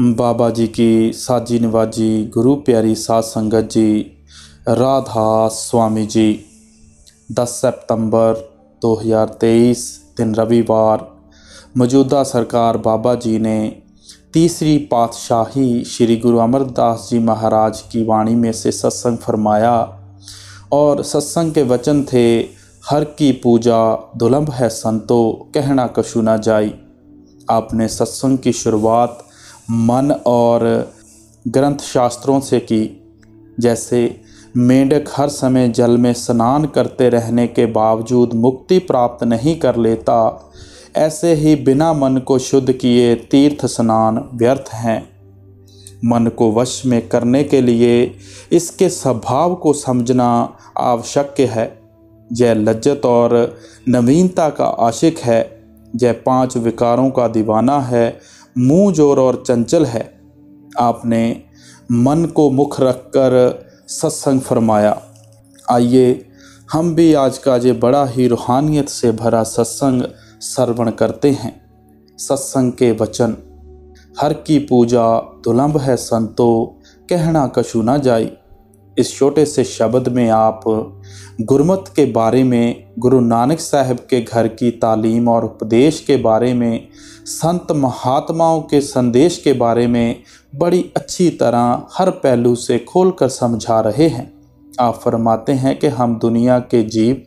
बाबा जी की साजी नवाजी गुरु प्यारी साध संगत जी, राधा स्वामी जी। 10 सितंबर 2023 दिन रविवार मौजूदा सरकार बाबा जी ने तीसरी पातशाही श्री गुरु अमरदास जी महाराज की वाणी में से सत्संग फरमाया और सत्संग के वचन थे, हर की पूजा दुलंभ है संतो, कहना कछु ना जाई। आपने सत्संग की शुरुआत मन और ग्रंथ शास्त्रों से की। जैसे मेंढक हर समय जल में स्नान करते रहने के बावजूद मुक्ति प्राप्त नहीं कर लेता, ऐसे ही बिना मन को शुद्ध किए तीर्थ स्नान व्यर्थ हैं। मन को वश में करने के लिए इसके स्वभाव को समझना आवश्यक है। जय लज्जत और नवीनता का आशिक है, जय पांच विकारों का दीवाना है, मुँह जोर और चंचल है। आपने मन को मुख रखकर सत्संग फरमाया। आइए हम भी आज का ये बड़ा ही रूहानियत से भरा सत्संग श्रवण करते हैं। सत्संग के वचन, हर की पूजा दुलंभ है संतो, कहना कछु ना जाई। इस छोटे से शब्द में आप गुरमत के बारे में, गुरु नानक साहब के घर की तालीम और उपदेश के बारे में, संत महात्माओं के संदेश के बारे में बड़ी अच्छी तरह हर पहलू से खोलकर समझा रहे हैं। आप फरमाते हैं कि हम दुनिया के जीव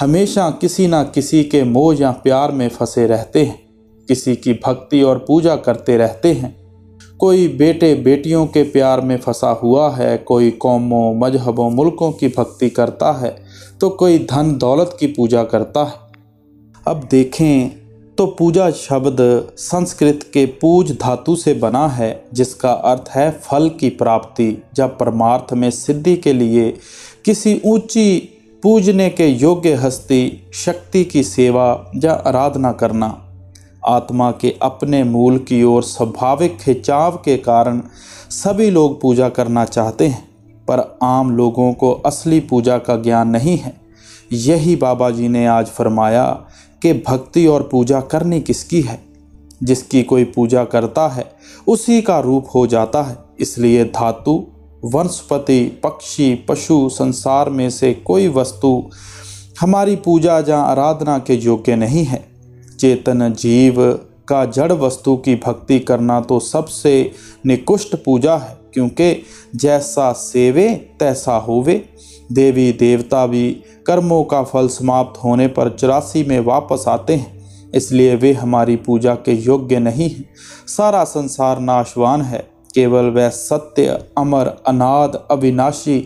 हमेशा किसी ना किसी के मोह या प्यार में फंसे रहते हैं, किसी की भक्ति और पूजा करते रहते हैं। कोई बेटे बेटियों के प्यार में फंसा हुआ है, कोई कौमों मजहबों मुल्कों की भक्ति करता है, तो कोई धन दौलत की पूजा करता है। अब देखें तो पूजा शब्द संस्कृत के पूज धातु से बना है, जिसका अर्थ है फल की प्राप्ति या परमार्थ में सिद्धि के लिए किसी ऊंची पूजने के योग्य हस्ती शक्ति की सेवा या आराधना करना। आत्मा के अपने मूल की ओर स्वाभाविक खिंचाव के कारण सभी लोग पूजा करना चाहते हैं, पर आम लोगों को असली पूजा का ज्ञान नहीं है। यही बाबा जी ने आज फरमाया कि भक्ति और पूजा करनी किसकी है। जिसकी कोई पूजा करता है उसी का रूप हो जाता है। इसलिए धातु, वनस्पति, पक्षी, पशु संसार में से कोई वस्तु हमारी पूजा या आराधना के योग्य नहीं है। चेतन जीव का जड़ वस्तु की भक्ति करना तो सबसे निकृष्ट पूजा है, क्योंकि जैसा सेवे तैसा होवे। देवी देवता भी कर्मों का फल समाप्त होने पर 84 में वापस आते हैं, इसलिए वे हमारी पूजा के योग्य नहीं हैं। सारा संसार नाशवान है, केवल वह सत्य, अमर, अनाद, अविनाशी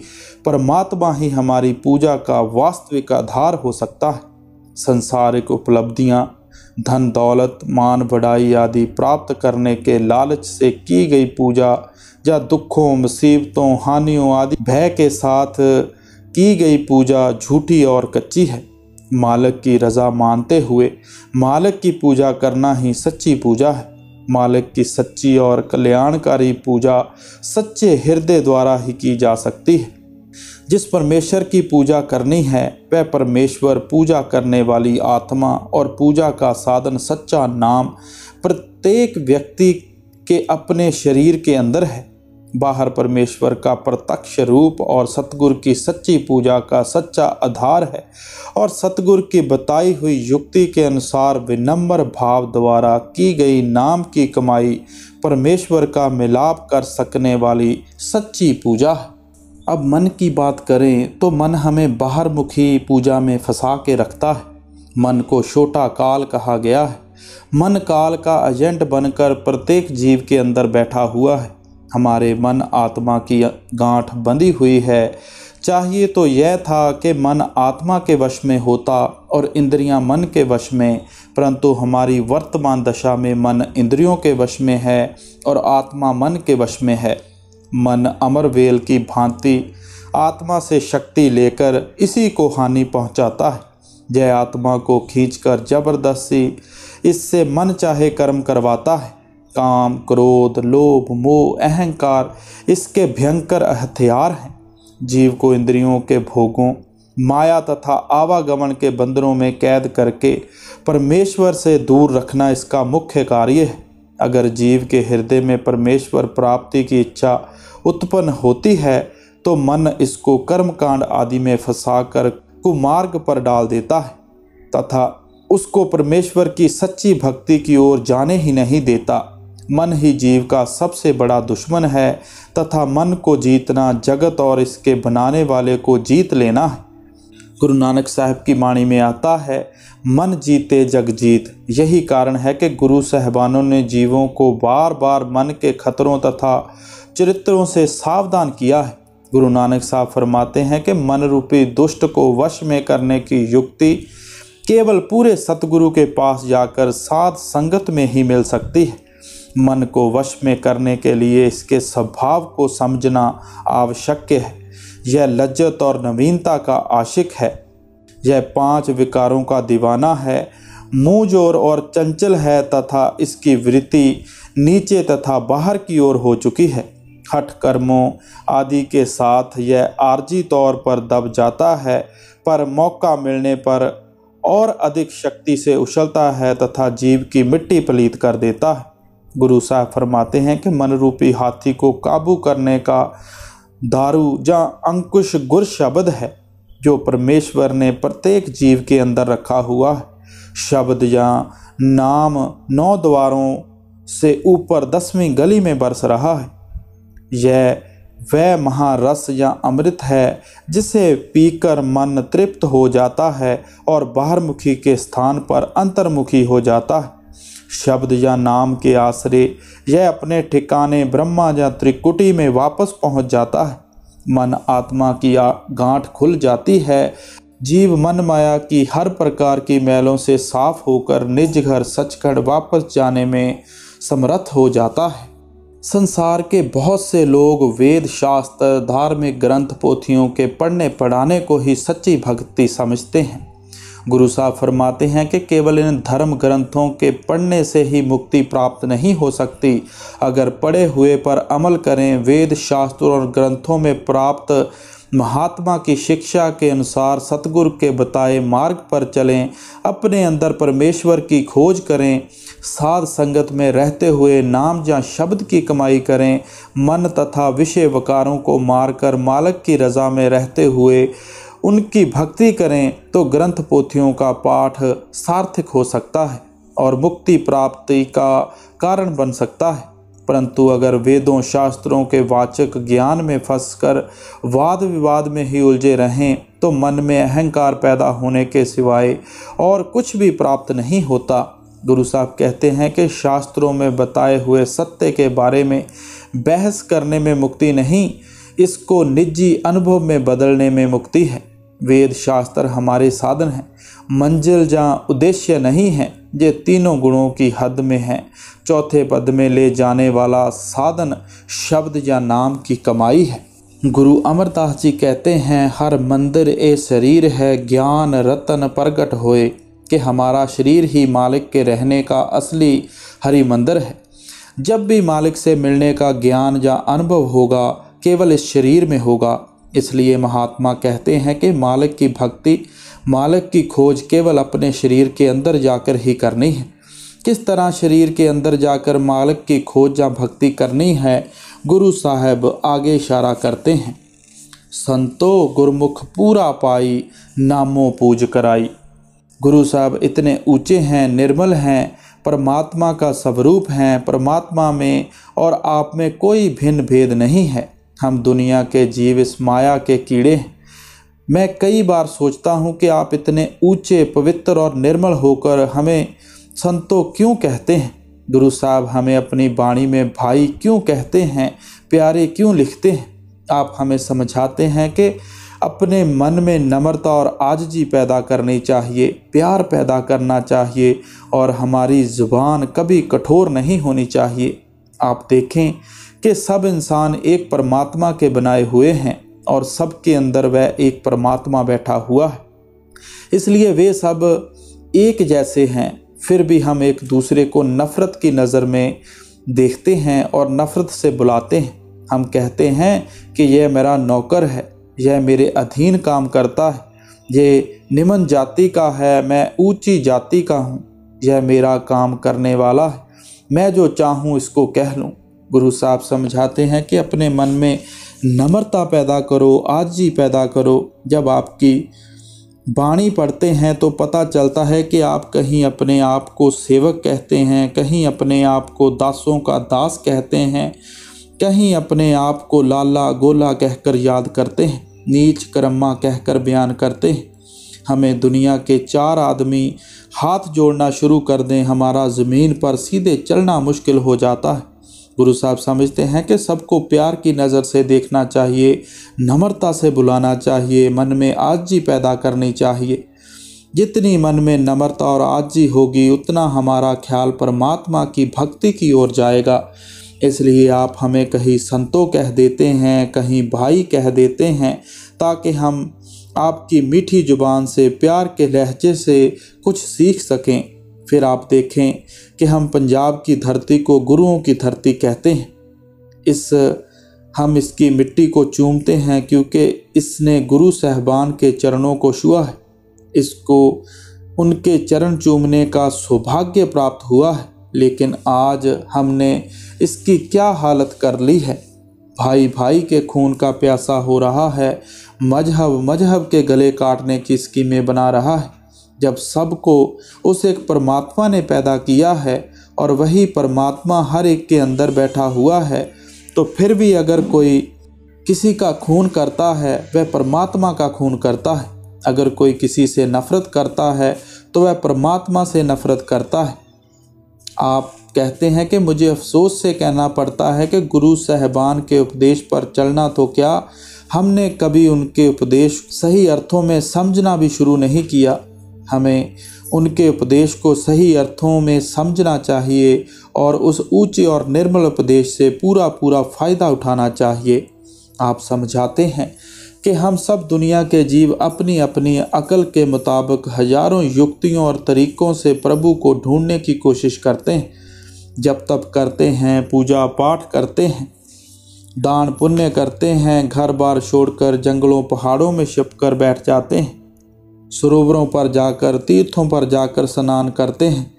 परमात्मा ही हमारी पूजा का वास्तविक आधार हो सकता है। संसारिक उपलब्धियां, धन दौलत, मान बढ़ाई आदि प्राप्त करने के लालच से की गई पूजा या दुखों, मुसीबतों, हानियों आदि भय के साथ की गई पूजा झूठी और कच्ची है। मालिक की रज़ा मानते हुए मालिक की पूजा करना ही सच्ची पूजा है। मालिक की सच्ची और कल्याणकारी पूजा सच्चे हृदय द्वारा ही की जा सकती है। जिस परमेश्वर की पूजा करनी है वह परमेश्वर, पूजा करने वाली आत्मा और पूजा का साधन सच्चा नाम प्रत्येक व्यक्ति के अपने शरीर के अंदर है। बाहर परमेश्वर का प्रत्यक्ष रूप और सतगुरु की सच्ची पूजा का सच्चा आधार है, और सतगुरु की बताई हुई युक्ति के अनुसार विनम्र भाव द्वारा की गई नाम की कमाई परमेश्वर का मिलाप कर सकने वाली सच्ची पूजा है। अब मन की बात करें तो मन हमें बाहर मुखी पूजा में फंसा के रखता है। मन को छोटा काल कहा गया है। मन काल का एजेंट बनकर प्रत्येक जीव के अंदर बैठा हुआ है। हमारे मन आत्मा की गांठ बंधी हुई है। चाहिए तो यह था कि मन आत्मा के वश में होता और इंद्रियां मन के वश में, परंतु हमारी वर्तमान दशा में मन इंद्रियों के वश में है और आत्मा मन के वश में है। मन अमरवेल की भांति आत्मा से शक्ति लेकर इसी को हानि पहुंचाता है। जय आत्मा को खींचकर जबरदस्ती इससे मन चाहे कर्म करवाता है। काम, क्रोध, लोभ, मोह, अहंकार इसके भयंकर हथियार हैं। जीव को इंद्रियों के भोगों, माया तथा आवागमन के बंधनों में कैद करके परमेश्वर से दूर रखना इसका मुख्य कार्य है। अगर जीव के हृदय में परमेश्वर प्राप्ति की इच्छा उत्पन्न होती है तो मन इसको कर्मकांड आदि में फंसाकर कुमार्ग पर डाल देता है तथा उसको परमेश्वर की सच्ची भक्ति की ओर जाने ही नहीं देता। मन ही जीव का सबसे बड़ा दुश्मन है तथा मन को जीतना जगत और इसके बनाने वाले को जीत लेना है। गुरु नानक साहब की वाणी में आता है, मन जीते जग जीत। यही कारण है कि गुरु साहबानों ने जीवों को बार बार मन के खतरों तथा चरित्रों से सावधान किया है। गुरु नानक साहब फरमाते हैं कि मन रूपी दुष्ट को वश में करने की युक्ति केवल पूरे सतगुरु के पास जाकर साध संगत में ही मिल सकती है। मन को वश में करने के लिए इसके स्वभाव को समझना आवश्यक है। यह लज्जत और नवीनता का आशिक है। यह 5 विकारों का दीवाना है, मुंहजोर और चंचल है तथा इसकी वृत्ति नीचे तथा बाहर की ओर हो चुकी है। हठ कर्मों आदि के साथ यह आर्जी तौर पर दब जाता है, पर मौका मिलने पर और अधिक शक्ति से उछलता है तथा जीव की मिट्टी पलीत कर देता है। गुरु साहब फरमाते हैं कि मन रूपी हाथी को काबू करने का दारू या अंकुश गुर शब्द है, जो परमेश्वर ने प्रत्येक जीव के अंदर रखा हुआ है। शब्द या नाम 9 द्वारों से ऊपर 10वीं गली में बरस रहा है। यह वह महारस या अमृत है जिसे पीकर मन तृप्त हो जाता है और बाहरमुखी के स्थान पर अंतर्मुखी हो जाता है। शब्द या नाम के आश्रय यह अपने ठिकाने ब्रह्मा या त्रिकुटी में वापस पहुंच जाता है। मन आत्मा की गांठ खुल जाती है। जीव मन माया की हर प्रकार की मैलों से साफ होकर निज घर सचखंड वापस जाने में समर्थ हो जाता है। संसार के बहुत से लोग वेद शास्त्र, धार्मिक ग्रंथ, पोथियों के पढ़ने पढ़ाने को ही सच्ची भक्ति समझते हैं। गुरु साहब फरमाते हैं कि केवल इन धर्म ग्रंथों के पढ़ने से ही मुक्ति प्राप्त नहीं हो सकती। अगर पढ़े हुए पर अमल करें, वेद शास्त्र और ग्रंथों में प्राप्त महात्मा की शिक्षा के अनुसार सतगुरु के बताए मार्ग पर चलें, अपने अंदर परमेश्वर की खोज करें, साध संगत में रहते हुए नाम या शब्द की कमाई करें, मन तथा विषय विकारों को मारकर मालक की रज़ा में रहते हुए उनकी भक्ति करें, तो ग्रंथ पोथियों का पाठ सार्थक हो सकता है और मुक्ति प्राप्ति का कारण बन सकता है। परंतु अगर वेदों शास्त्रों के वाचक ज्ञान में फंसकर वाद विवाद में ही उलझे रहें तो मन में अहंकार पैदा होने के सिवाय और कुछ भी प्राप्त नहीं होता। गुरु साहब कहते हैं कि शास्त्रों में बताए हुए सत्य के बारे में बहस करने में मुक्ति नहीं, इसको निजी अनुभव में बदलने में मुक्ति है। वेद शास्त्र हमारे साधन हैं, मंजिल या उद्देश्य नहीं है। ये तीनों गुणों की हद में है। चौथे पद में ले जाने वाला साधन शब्द या नाम की कमाई है। गुरु अमरदास जी कहते हैं, हर मंदिर ए शरीर है, ज्ञान रतन प्रगट होए। कि हमारा शरीर ही मालिक के रहने का असली हरि मंदिर है। जब भी मालिक से मिलने का ज्ञान या अनुभव होगा, केवल इस शरीर में होगा। इसलिए महात्मा कहते हैं कि मालिक की भक्ति, मालिक की खोज केवल अपने शरीर के अंदर जाकर ही करनी है। किस तरह शरीर के अंदर जाकर मालिक की खोज या भक्ति करनी है, गुरु साहब आगे इशारा करते हैं, संतो गुरमुख पूरा पाई, नामों पूज कराई। गुरु साहब इतने ऊंचे हैं, निर्मल हैं, परमात्मा का स्वरूप हैं। परमात्मा में और आप में कोई भिन्न भेद नहीं है। हम दुनिया के जीव इस माया के कीड़े हैं। मैं कई बार सोचता हूं कि आप इतने ऊंचे, पवित्र और निर्मल होकर हमें संतों क्यों कहते हैं। गुरु साहब हमें अपनी वाणी में भाई क्यों कहते हैं, प्यारे क्यों लिखते हैं। आप हमें समझाते हैं कि अपने मन में नम्रता और आजिजी पैदा करनी चाहिए, प्यार पैदा करना चाहिए और हमारी ज़ुबान कभी कठोर नहीं होनी चाहिए। आप देखें कि सब इंसान एक परमात्मा के बनाए हुए हैं और सबके अंदर वह एक परमात्मा बैठा हुआ है। इसलिए वे सब एक जैसे हैं, फिर भी हम एक दूसरे को नफ़रत की नज़र में देखते हैं और नफ़रत से बुलाते हैं। हम कहते हैं कि यह मेरा नौकर है, यह मेरे अधीन काम करता है, यह निम्न जाति का है, मैं ऊंची जाति का हूँ, यह मेरा काम करने वाला है, मैं जो चाहूँ इसको कह लूँ। गुरु साहब समझाते हैं कि अपने मन में नम्रता पैदा करो, आजी पैदा करो। जब आपकी वाणी पढ़ते हैं तो पता चलता है कि आप कहीं अपने आप को सेवक कहते हैं, कहीं अपने आप को दासों का दास कहते हैं, कहीं अपने आप को लाला गोला कहकर याद करते हैं, नीच कर्मा कहकर बयान करते हैं। हमें दुनिया के चार आदमी हाथ जोड़ना शुरू कर दें, हमारा ज़मीन पर सीधे चलना मुश्किल हो जाता है। गुरु साहब समझते हैं कि सबको प्यार की नज़र से देखना चाहिए, नम्रता से बुलाना चाहिए, मन में आजी पैदा करनी चाहिए। जितनी मन में नम्रता और आजी होगी उतना हमारा ख्याल परमात्मा की भक्ति की ओर जाएगा। इसलिए आप हमें कहीं संतों कह देते हैं, कहीं भाई कह देते हैं, ताकि हम आपकी मीठी जुबान से, प्यार के लहजे से कुछ सीख सकें। फिर आप देखें कि हम पंजाब की धरती को गुरुओं की धरती कहते हैं। हम इसकी मिट्टी को चूमते हैं क्योंकि इसने गुरु साहबान के चरणों को छुआ है, इसको उनके चरण चूमने का सौभाग्य प्राप्त हुआ है। लेकिन आज हमने इसकी क्या हालत कर ली है। भाई भाई के खून का प्यासा हो रहा है, मजहब मजहब के गले काटने की स्कीमें बना रहा है, जब सबको उस एक परमात्मा ने पैदा किया है और वही परमात्मा हर एक के अंदर बैठा हुआ है। तो फिर भी अगर कोई किसी का खून करता है वह परमात्मा का खून करता है, अगर कोई किसी से नफ़रत करता है तो वह परमात्मा से नफ़रत करता है। आप कहते हैं कि मुझे अफसोस से कहना पड़ता है कि गुरु साहबान के उपदेश पर चलना तो क्या, हमने कभी उनके उपदेश सही अर्थों में समझना भी शुरू नहीं किया। हमें उनके उपदेश को सही अर्थों में समझना चाहिए और उस ऊंचे और निर्मल उपदेश से पूरा पूरा फ़ायदा उठाना चाहिए। आप समझाते हैं कि हम सब दुनिया के जीव अपनी अपनी अकल के मुताबिक हजारों युक्तियों और तरीक़ों से प्रभु को ढूंढने की कोशिश करते हैं, जप तप करते हैं, पूजा पाठ करते हैं, दान पुण्य करते हैं, घर बार छोड़कर जंगलों पहाड़ों में छिपकर बैठ जाते हैं, सरोवरों पर जाकर तीर्थों पर जाकर स्नान करते हैं,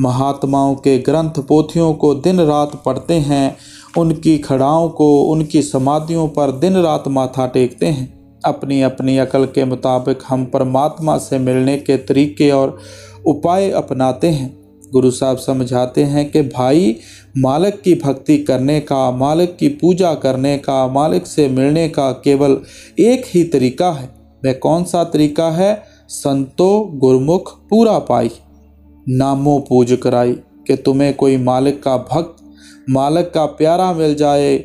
महात्माओं के ग्रंथ पोथियों को दिन रात पढ़ते हैं, उनकी खड़ाओं को, उनकी समाधियों पर दिन रात माथा टेकते हैं। अपनी अपनी अकल के मुताबिक हम परमात्मा से मिलने के तरीके और उपाय अपनाते हैं। गुरु साहब समझाते हैं कि भाई, मालिक की भक्ति करने का, मालिक की पूजा करने का, मालिक से मिलने का केवल एक ही तरीका है। वह कौन सा तरीका है? संतों गुरमुख पूरा पाई नामों पूज कराई। कि तुम्हें कोई मालिक का भक्त, मालिक का प्यारा मिल जाए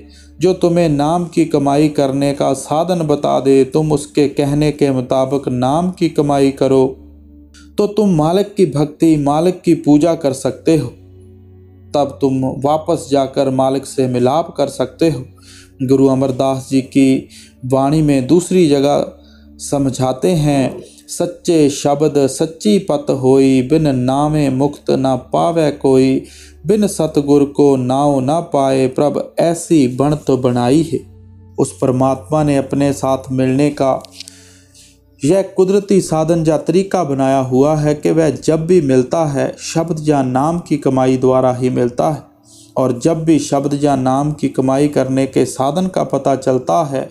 जो तुम्हें नाम की कमाई करने का साधन बता दे, तुम उसके कहने के मुताबिक नाम की कमाई करो तो तुम मालिक की भक्ति, मालिक की पूजा कर सकते हो, तब तुम वापस जाकर मालिक से मिलाप कर सकते हो। गुरु अमरदास जी की वाणी में दूसरी जगह समझाते हैं, सच्चे शब्द सच्ची पत होई, बिन नामे मुक्त ना पावे कोई, बिन सतगुर को नाव ना पाए, प्रभ ऐसी बणत बनाई है। उस परमात्मा ने अपने साथ मिलने का यह कुदरती साधन या तरीका बनाया हुआ है कि वह जब भी मिलता है शब्द या नाम की कमाई द्वारा ही मिलता है। और जब भी शब्द या नाम की कमाई करने के साधन का पता चलता है,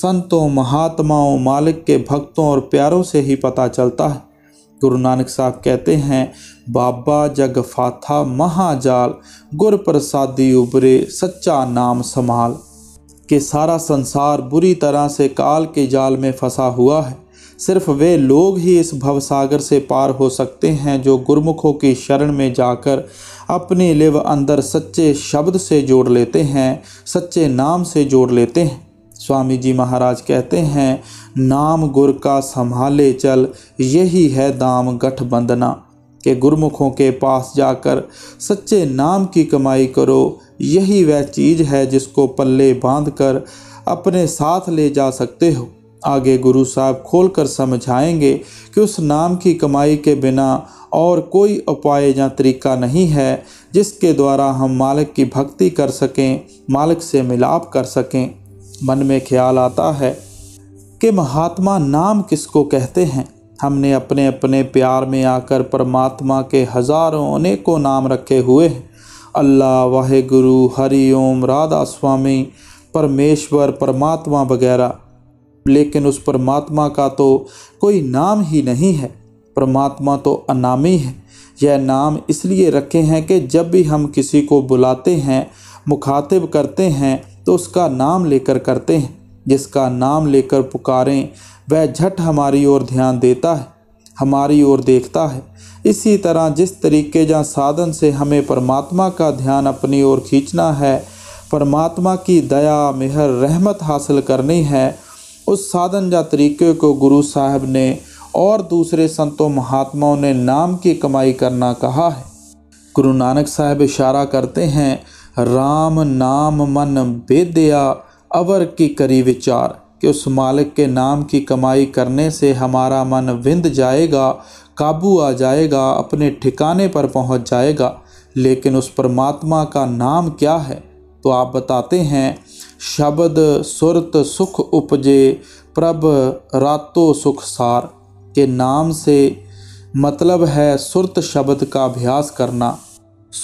संतों महात्माओं मालिक के भक्तों और प्यारों से ही पता चलता है। गुरु नानक साहब कहते हैं, बाबा जग फाथा महाजाल, गुर प्रसादी उबरे सच्चा नाम समाल। कि सारा संसार बुरी तरह से काल के जाल में फंसा हुआ है, सिर्फ वे लोग ही इस भवसागर से पार हो सकते हैं जो गुरमुखों की शरण में जाकर अपने लिव अंदर सच्चे शब्द से जोड़ लेते हैं, सच्चे नाम से जोड़ लेते हैं। स्वामी जी महाराज कहते हैं, नाम गुर का संभाले चल, यही है दाम गठ बंधना। के गुरमुखों के पास जाकर सच्चे नाम की कमाई करो, यही वह चीज़ है जिसको पल्ले बांधकर अपने साथ ले जा सकते हो। आगे गुरु साहब खोलकर समझाएंगे कि उस नाम की कमाई के बिना और कोई उपाय या तरीका नहीं है जिसके द्वारा हम मालिक की भक्ति कर सकें, मालिक से मिलाप कर सकें। मन में ख्याल आता है कि महात्मा नाम किसको कहते हैं। हमने अपने अपने प्यार में आकर परमात्मा के हज़ारों अनेकों नाम रखे हुए हैं। अल्लाह, वाहे गुरु, हरिओम, राधा स्वामी, परमेश्वर, परमात्मा वगैरह। लेकिन उस परमात्मा का तो कोई नाम ही नहीं है। परमात्मा तो अनामी है। यह नाम इसलिए रखे हैं कि जब भी हम किसी को बुलाते हैं, मुखातिब करते हैं, तो उसका नाम लेकर करते हैं। जिसका नाम लेकर पुकारें वह झट हमारी ओर ध्यान देता है, हमारी ओर देखता है। इसी तरह जिस तरीके या साधन से हमें परमात्मा का ध्यान अपनी ओर खींचना है, परमात्मा की दया, मेहर, रहमत हासिल करनी है, उस साधन या तरीके को गुरु साहब ने और दूसरे संतों महात्माओं ने नाम की कमाई करना कहा है। गुरु नानक साहब इशारा करते हैं, राम नाम मन बेदया अवर की करी विचार, कि उस मालिक के नाम की कमाई करने से हमारा मन विंध जाएगा, काबू आ जाएगा, अपने ठिकाने पर पहुंच जाएगा। लेकिन उस परमात्मा का नाम क्या है तो आप बताते हैं, शब्द सुरत सुख उपजे प्रभ रातो सुख सार, के नाम से मतलब है सुरत शब्द का अभ्यास करना।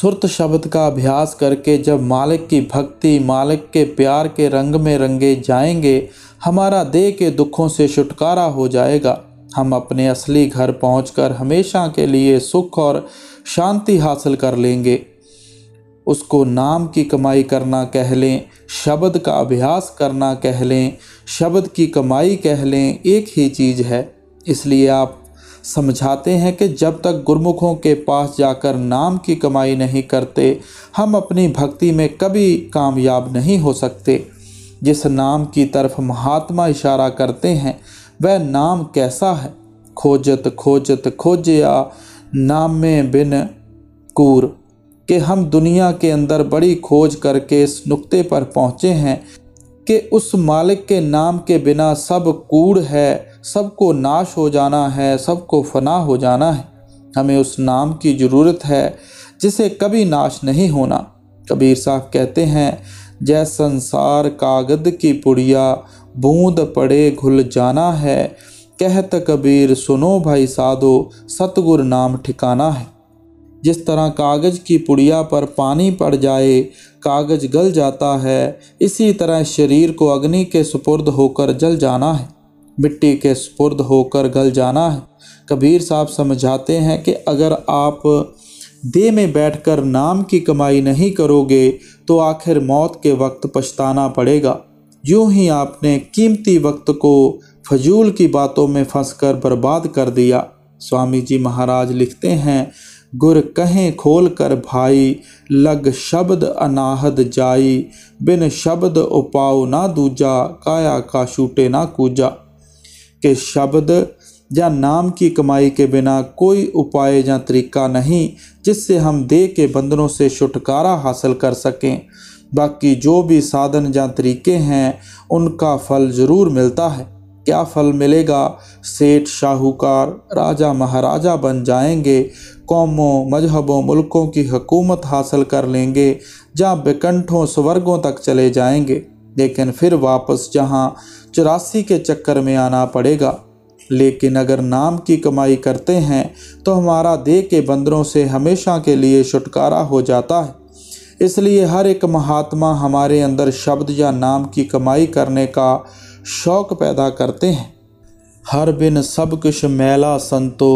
सुरत शब्द का अभ्यास करके जब मालिक की भक्ति, मालिक के प्यार के रंग में रंगे जाएंगे, हमारा देह के दुखों से छुटकारा हो जाएगा। हम अपने असली घर पहुंचकर हमेशा के लिए सुख और शांति हासिल कर लेंगे। उसको नाम की कमाई करना कह लें, शब्द का अभ्यास करना कह लें, शब्द की कमाई कह लें, एक ही चीज़ है। इसलिए आप समझाते हैं कि जब तक गुरुमुखों के पास जाकर नाम की कमाई नहीं करते, हम अपनी भक्ति में कभी कामयाब नहीं हो सकते। जिस नाम की तरफ महात्मा इशारा करते हैं वह नाम कैसा है? खोजत खोजत खोजया नामे बिन कूर, कि हम दुनिया के अंदर बड़ी खोज करके इस नुक्ते पर पहुँचे हैं कि उस मालिक के नाम के बिना सब कूड़ है, सबको नाश हो जाना है, सबको फना हो जाना है। हमें उस नाम की ज़रूरत है जिसे कभी नाश नहीं होना। कबीर साहब कहते हैं, जय संसार कागद की पुड़िया बूंद पड़े घुल जाना है, कहत कबीर सुनो भाई साधो सतगुर नाम ठिकाना है। जिस तरह कागज़ की पुड़िया पर पानी पड़ जाए कागज़ गल जाता है, इसी तरह शरीर को अग्नि के सुपुर्द होकर जल जाना है, मिट्टी के सुपुर्द होकर गल जाना है। कबीर साहब समझाते हैं कि अगर आप देह में बैठकर नाम की कमाई नहीं करोगे तो आखिर मौत के वक्त पछताना पड़ेगा। यूँ ही आपने कीमती वक्त को फजूल की बातों में फंसकर बर्बाद कर दिया। स्वामी जी महाराज लिखते हैं, गुर कहें खोल कर भाई लग शब्द अनाहद जाई, बिन शब्द उपाओ ना दूजा काया का छूटे ना कूजा, के शब्द या नाम की कमाई के बिना कोई उपाय या तरीका नहीं जिससे हम देह के बंधनों से छुटकारा हासिल कर सकें। बाकी जो भी साधन या तरीके हैं उनका फल ज़रूर मिलता है। क्या फल मिलेगा? सेठ, शाहूकार, राजा महाराजा बन जाएंगे, कौमों, मजहबों, मुल्कों की हुकूमत हासिल कर लेंगे, जहाँ बेकंठों स्वर्गों तक चले जाएंगे। लेकिन फिर वापस जहाँ 84 के चक्कर में आना पड़ेगा। लेकिन अगर नाम की कमाई करते हैं तो हमारा देह के बंधनों से हमेशा के लिए छुटकारा हो जाता है। इसलिए हर एक महात्मा हमारे अंदर शब्द या नाम की कमाई करने का शौक पैदा करते हैं। हर बिन सब कुछ मैला संतो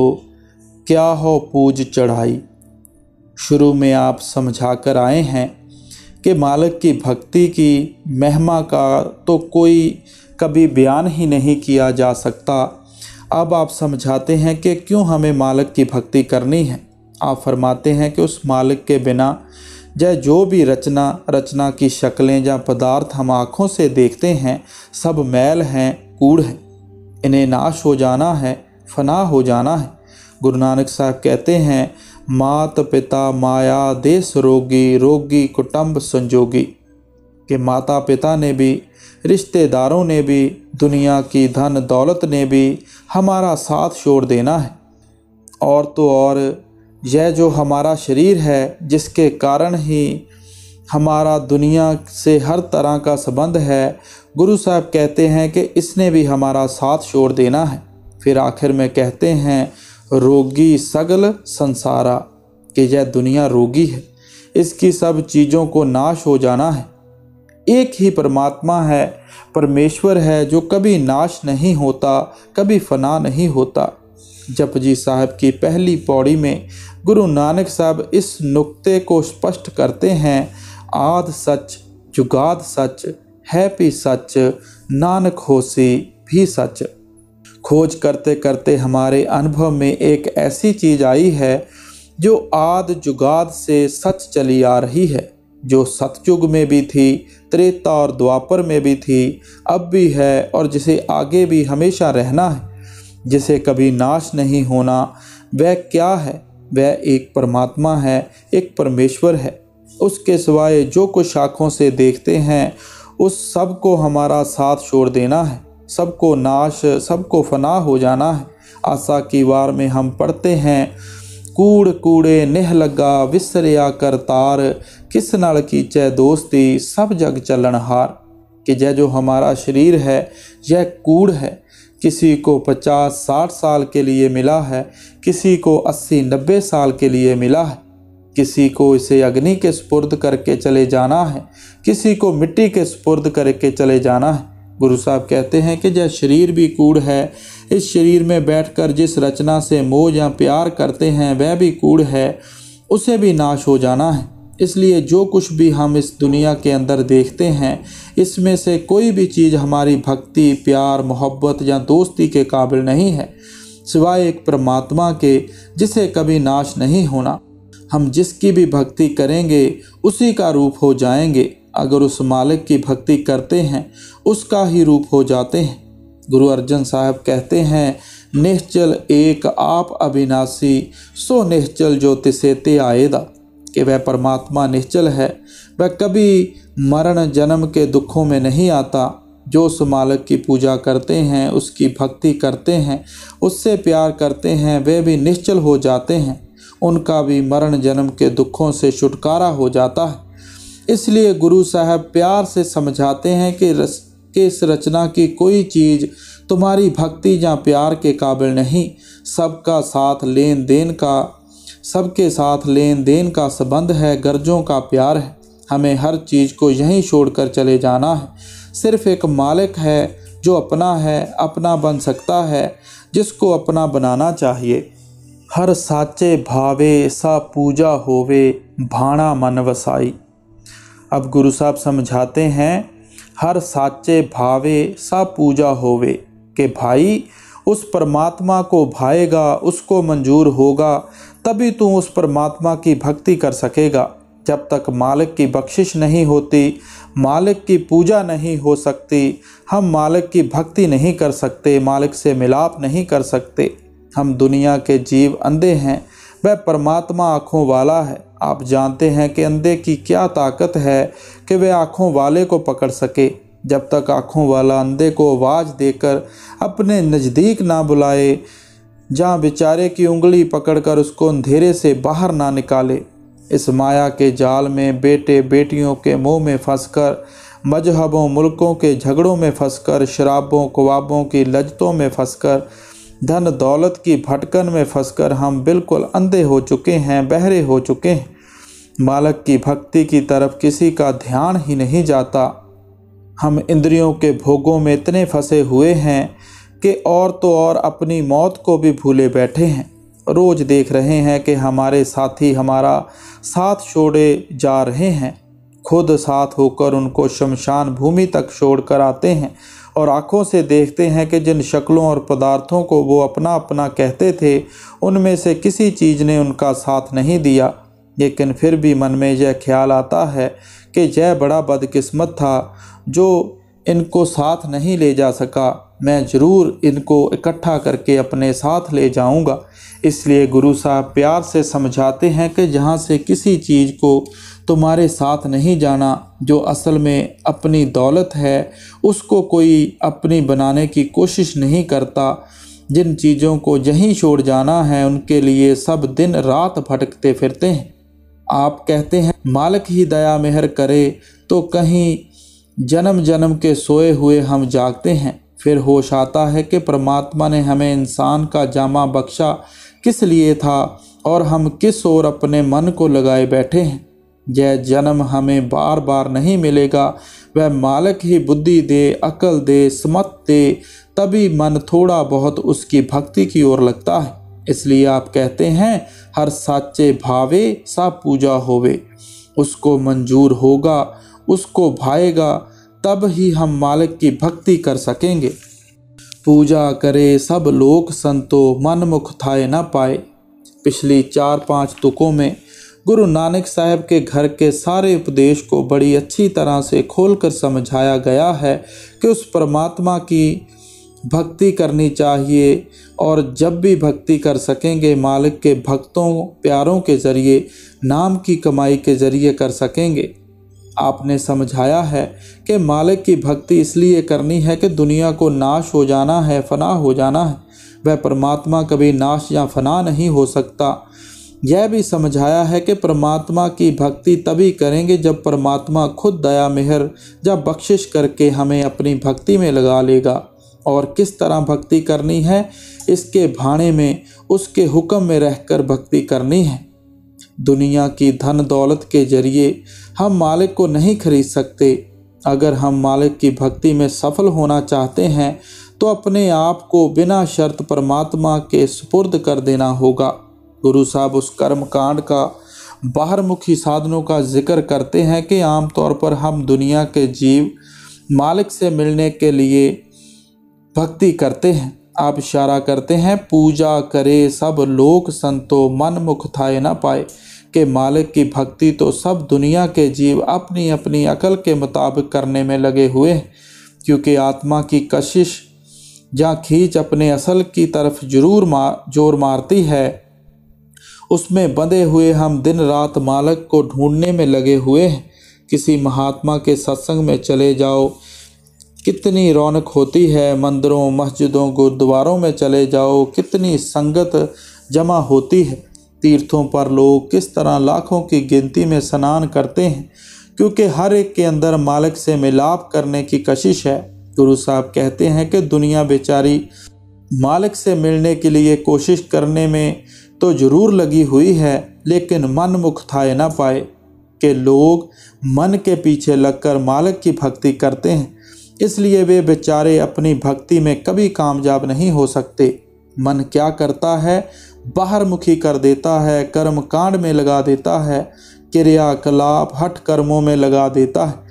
क्या हो पूज चढ़ाई, शुरू में आप समझा कर आए हैं कि मालिक की भक्ति की महिमा का तो कोई कभी बयान ही नहीं किया जा सकता। अब आप समझाते हैं कि क्यों हमें मालिक की भक्ति करनी है। आप फरमाते हैं कि उस मालिक के बिना यह जो भी रचना की शक्लें या पदार्थ हम आँखों से देखते हैं सब मैल हैं, कूड़ हैं, इन्हें नाश हो जाना है, फना हो जाना है। गुरु नानक साहब कहते हैं, मात पिता माया देश रोगी, रोगी कुटुंब संजोगी, के माता पिता ने भी, रिश्तेदारों ने भी, दुनिया की धन दौलत ने भी हमारा साथ छोड़ देना है। और तो और यह जो हमारा शरीर है जिसके कारण ही हमारा दुनिया से हर तरह का संबंध है, गुरु साहब कहते हैं कि इसने भी हमारा साथ छोड़ देना है। फिर आखिर में कहते हैं, रोगी सगल संसारा, कि यह दुनिया रोगी है, इसकी सब चीज़ों को नाश हो जाना है। एक ही परमात्मा है, परमेश्वर है, जो कभी नाश नहीं होता, कभी फना नहीं होता। जपजी साहब की पहली पौड़ी में गुरु नानक साहब इस नुक्ते को स्पष्ट करते हैं, आद सच जुगाद सच है भी सच, नानक होसी भी सच। खोज करते करते हमारे अनुभव में एक ऐसी चीज आई है जो आद जुगाद से सच चली आ रही है, जो सतयुग में भी थी, त्रेता और द्वापर में भी थी, अब भी है और जिसे आगे भी हमेशा रहना है, जिसे कभी नाश नहीं होना। वह क्या है? वह एक परमात्मा है, एक परमेश्वर है। उसके सिवाय जो कुछ आँखों से देखते हैं उस सब को हमारा साथ छोड़ देना है, सबको नाश, सबको फना हो जाना है। आशा की वार में हम पढ़ते हैं, कूड़ कूड़े नेह लगा विसरिया करतार, किस नाल कीचै दोस्ती सब जग चलनहार। कि यह जो हमारा शरीर है यह कूड़ है, किसी को 50-60 साल के लिए मिला है, किसी को 80-90 साल के लिए मिला है, किसी को इसे अग्नि के स्पुर्द करके चले जाना है, किसी को मिट्टी के स्पुर्द करके चले जाना है। गुरु साहब कहते हैं कि यह शरीर भी कूड़ है, इस शरीर में बैठकर जिस रचना से मोह या प्यार करते हैं वह भी कूड़ है, उसे भी नाश हो जाना है। इसलिए जो कुछ भी हम इस दुनिया के अंदर देखते हैं इसमें से कोई भी चीज़ हमारी भक्ति, प्यार, मोहब्बत या दोस्ती के काबिल नहीं है, सिवाय एक परमात्मा के, जिसे कभी नाश नहीं होना। हम जिसकी भी भक्ति करेंगे उसी का रूप हो जाएंगे। अगर उस मालिक की भक्ति करते हैं उसका ही रूप हो जाते हैं। गुरु अर्जन साहब कहते हैं, निश्चल एक आप अविनाशी, सो निश्चल जो तिसे ते आएदा। कि वह परमात्मा निश्चल है, वह कभी मरण जन्म के दुखों में नहीं आता। जो उस मालिक की पूजा करते हैं, उसकी भक्ति करते हैं, उससे प्यार करते हैं, वे भी निश्चल हो जाते हैं, उनका भी मरण जन्म के दुखों से छुटकारा हो जाता है। इसलिए गुरु साहब प्यार से समझाते हैं कि इस रचना की कोई चीज़ तुम्हारी भक्ति या प्यार के काबिल नहीं। सबका साथ लेन देन का, सबके साथ लेन देन का संबंध है, गर्जों का प्यार है। हमें हर चीज़ को यहीं छोड़कर चले जाना है। सिर्फ़ एक मालिक है जो अपना है, अपना बन सकता है, जिसको अपना बनाना चाहिए। हर साचे भावे सा पूजा होवे, भाणा मन वसाई। अब गुरु साहब समझाते हैं, हर साचे भावे सा पूजा होवे, के भाई उस परमात्मा को भाएगा, उसको मंजूर होगा, तभी तू उस परमात्मा की भक्ति कर सकेगा। जब तक मालिक की बख्शिश नहीं होती, मालिक की पूजा नहीं हो सकती, हम मालिक की भक्ति नहीं कर सकते, मालिक से मिलाप नहीं कर सकते। हम दुनिया के जीव अंधे हैं, वह परमात्मा आँखों वाला है। आप जानते हैं कि अंधे की क्या ताकत है कि वह आँखों वाले को पकड़ सके। जब तक आँखों वाला अंधे को आवाज़ देकर अपने नज़दीक ना बुलाए, जहाँ बेचारे की उंगली पकड़कर उसको अंधेरे से बाहर ना निकाले, इस माया के जाल में बेटे बेटियों के मोह में फंसकर, मजहबों मुल्कों के झगड़ों में फंसकर, शराबों कबाबों की लज्जतों में फंसकर, धन दौलत की भटकन में फंसकर हम बिल्कुल अंधे हो चुके हैं, बहरे हो चुके हैं। मालिक की भक्ति की तरफ किसी का ध्यान ही नहीं जाता। हम इंद्रियों के भोगों में इतने फंसे हुए हैं कि और तो और अपनी मौत को भी भूले बैठे हैं। रोज़ देख रहे हैं कि हमारे साथी हमारा साथ छोड़े जा रहे हैं, खुद साथ होकर उनको शमशान भूमि तक छोड़ कर आते हैं और आँखों से देखते हैं कि जिन शक्लों और पदार्थों को वो अपना अपना कहते थे, उनमें से किसी चीज़ ने उनका साथ नहीं दिया। लेकिन फिर भी मन में यह ख्याल आता है कि यह बड़ा बदकिस्मत था जो इनको साथ नहीं ले जा सका, मैं ज़रूर इनको इकट्ठा करके अपने साथ ले जाऊंगा। इसलिए गुरु साहब प्यार से समझाते हैं कि जहाँ से किसी चीज़ को तुम्हारे साथ नहीं जाना, जो असल में अपनी दौलत है उसको कोई अपनी बनाने की कोशिश नहीं करता। जिन चीज़ों को यहीं छोड़ जाना है उनके लिए सब दिन रात भटकते फिरते हैं। आप कहते हैं मालिक ही दया मेहर करे, तो कहीं जन्म जन्म के सोए हुए हम जागते हैं। फिर होश आता है कि परमात्मा ने हमें इंसान का जामा बख्शा किस लिए था और हम किस ओर अपने मन को लगाए बैठे हैं। यह जन्म हमें बार बार नहीं मिलेगा। वह मालिक ही बुद्धि दे, अकल दे, समझ दे, तभी मन थोड़ा बहुत उसकी भक्ति की ओर लगता है। इसलिए आप कहते हैं हर साचे भावे सा पूजा होवे, उसको मंजूर होगा, उसको भाएगा, तब ही हम मालिक की भक्ति कर सकेंगे। पूजा करे सब लोक संतो, मनमुख थाए न पाए। पिछली 4-5 तुकों में गुरु नानक साहब के घर के सारे उपदेश को बड़ी अच्छी तरह से खोलकर समझाया गया है कि उस परमात्मा की भक्ति करनी चाहिए, और जब भी भक्ति कर सकेंगे मालिक के भक्तों प्यारों के ज़रिए, नाम की कमाई के ज़रिए कर सकेंगे। आपने समझाया है कि मालिक की भक्ति इसलिए करनी है कि दुनिया को नाश हो जाना है, फना हो जाना है। वह परमात्मा कभी नाश या फना नहीं हो सकता। यह भी समझाया है कि परमात्मा की भक्ति तभी करेंगे जब परमात्मा खुद दया मेहर या बख्शिश करके हमें अपनी भक्ति में लगा लेगा। और किस तरह भक्ति करनी है, इसके भाने में उसके हुक्म में रहकर भक्ति करनी है। दुनिया की धन दौलत के जरिए हम मालिक को नहीं खरीद सकते। अगर हम मालिक की भक्ति में सफल होना चाहते हैं तो अपने आप को बिना शर्त परमात्मा के सुपुर्द कर देना होगा। गुरु साहब उस कर्म कांड का बाहरमुखी साधनों का जिक्र करते हैं कि आमतौर पर हम दुनिया के जीव मालिक से मिलने के लिए भक्ति करते हैं। आप इशारा करते हैं पूजा करे सब लोक संतो, मन मुख थाए ना पाए, के मालिक की भक्ति तो सब दुनिया के जीव अपनी अपनी अकल के मुताबिक करने में लगे हुए हैं, क्योंकि आत्मा की कशिश या खींच अपने असल की तरफ जोर मारती है। उसमें बंधे हुए हम दिन रात मालिक को ढूंढने में लगे हुए हैं। किसी महात्मा के सत्संग में चले जाओ, कितनी रौनक होती है। मंदिरों, मस्जिदों, गुरुद्वारों में चले जाओ, कितनी संगत जमा होती है। तीर्थों पर लोग किस तरह लाखों की गिनती में स्नान करते हैं, क्योंकि हर एक के अंदर मालिक से मिलाप करने की कशिश है। गुरु साहब कहते हैं कि दुनिया बेचारी मालिक से मिलने के लिए कोशिश करने में तो ज़रूर लगी हुई है, लेकिन मन मुख थाए ना पाए। के लोग मन के पीछे लगकर मालिक की भक्ति करते हैं, इसलिए वे बेचारे अपनी भक्ति में कभी कामयाब नहीं हो सकते। मन क्या करता है, बाहरमुखी कर देता है, कर्म कांड में लगा देता है, क्रियाकलाप हठ कर्मों में लगा देता है।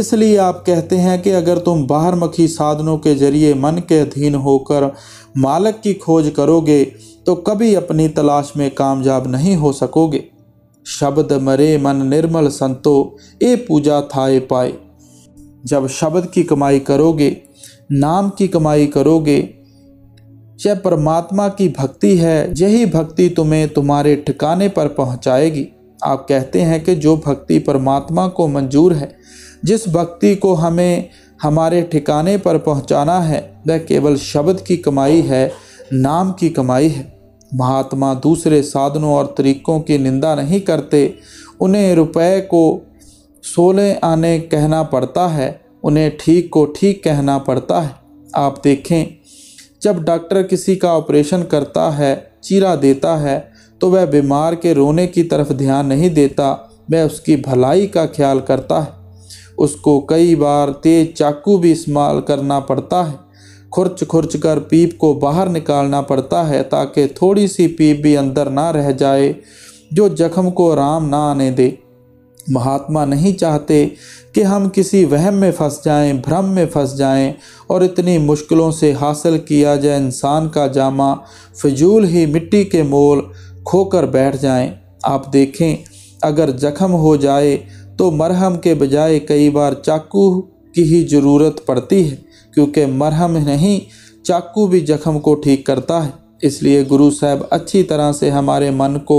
इसलिए आप कहते हैं कि अगर तुम बाहरमुखी साधनों के जरिए मन के अधीन होकर मालिक की खोज करोगे तो कभी अपनी तलाश में कामयाब नहीं हो सकोगे। शब्द मरे मन निर्मल संतो, ए पूजा थाए पाए। जब शब्द की कमाई करोगे, नाम की कमाई करोगे, यह परमात्मा की भक्ति है। यही भक्ति तुम्हें तुम्हारे ठिकाने पर पहुंचाएगी। आप कहते हैं कि जो भक्ति परमात्मा को मंजूर है, जिस भक्ति को हमें हमारे ठिकाने पर पहुंचाना है, वह केवल शब्द की कमाई है, नाम की कमाई है। महात्मा दूसरे साधनों और तरीकों की निंदा नहीं करते। उन्हें रुपए को 16 आने कहना पड़ता है, उन्हें ठीक को ठीक कहना पड़ता है। आप देखें, जब डॉक्टर किसी का ऑपरेशन करता है, चीरा देता है, तो वह बीमार के रोने की तरफ ध्यान नहीं देता, वह उसकी भलाई का ख्याल करता है। उसको कई बार तेज चाकू भी इस्तेमाल करना पड़ता है, खुर्च खुर्च कर पीप को बाहर निकालना पड़ता है ताकि थोड़ी सी पीप भी अंदर ना रह जाए जो जख्म को आराम ना आने दे। महात्मा नहीं चाहते कि हम किसी वहम में फंस जाएं, भ्रम में फंस जाएं, और इतनी मुश्किलों से हासिल किया जाए इंसान का जामा फिजूल ही मिट्टी के मोल खोकर बैठ जाएं। आप देखें, अगर जख्म हो जाए तो मरहम के बजाय कई बार चाकू की ही ज़रूरत पड़ती है, क्योंकि मरहम नहीं चाकू भी जख्म को ठीक करता है। इसलिए गुरु साहब अच्छी तरह से हमारे मन को